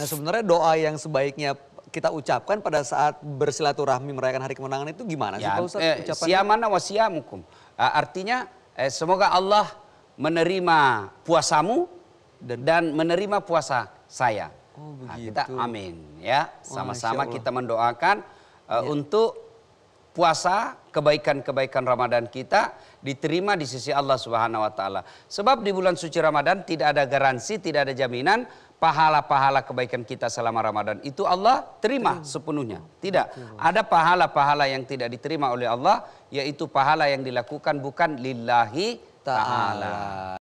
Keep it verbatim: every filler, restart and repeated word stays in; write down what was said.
Nah sebenarnya doa yang sebaiknya kita ucapkan pada saat bersilaturahmi merayakan hari kemenangan itu gimana sih ya, Pak Ustaz? Eh, siyamana wa siyamukum. Artinya eh, semoga Allah menerima puasamu dan, dan menerima puasa saya. Oh, nah, kita amin ya. Sama-sama oh, kita mendoakan eh, ya. untuk puasa, kebaikan-kebaikan Ramadan kita diterima di sisi Allah subhanahu wa taala. Sebab di bulan suci Ramadan tidak ada garansi, tidak ada jaminan pahala-pahala kebaikan kita selama Ramadan itu Allah terima sepenuhnya. Tidak. Ada pahala-pahala yang tidak diterima oleh Allah, yaitu pahala yang dilakukan bukan Lillahi Ta'ala.